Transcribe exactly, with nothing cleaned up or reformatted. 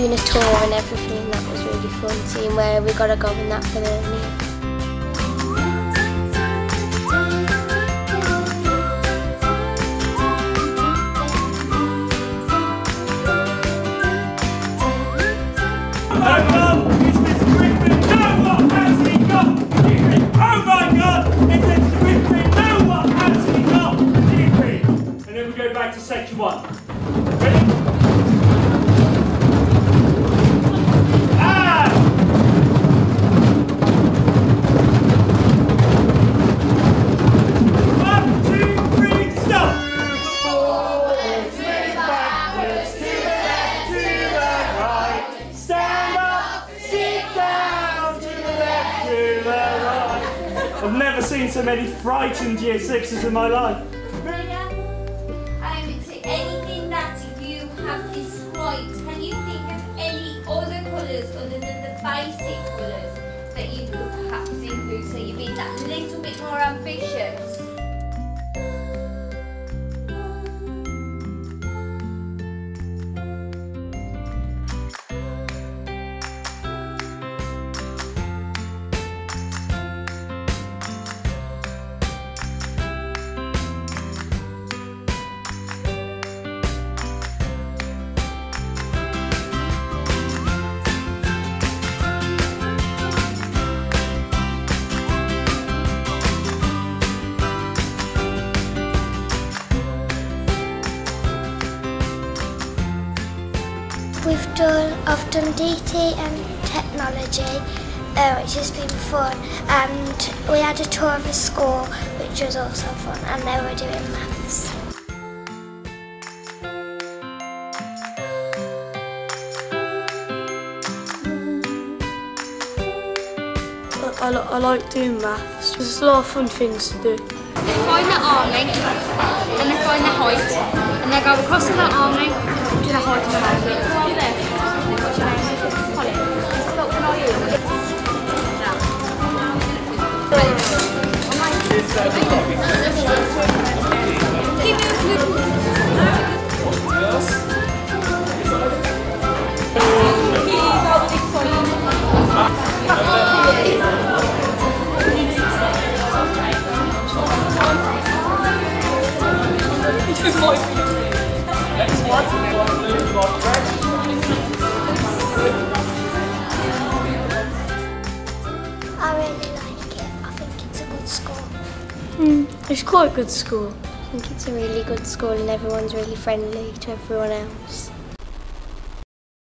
doing a tour and everything, and that was really fun, seeing where we got to go and that for the meal. Section one. Ready? Ah! One, two, three, stop! Forward, two backwards, two left, two left, right. Stand up, sit down, to the left, to the right. I've never seen so many frightened year sixes in my life. Anything that you have described, can you think of any other colours other than the basic colours that you could perhaps include so you've been that little bit more ambitious? We've done, I've done D T and technology, uh, which has been fun, and we had a tour of a school, which was also fun, and now we're doing maths. I, I, I like doing maths. There's a lot of fun things to do. They find the arm length, and they find the height, and they go across that arm length. To the heart of the heart. It's quite a good school. I think it's a really good school and everyone's really friendly to everyone else.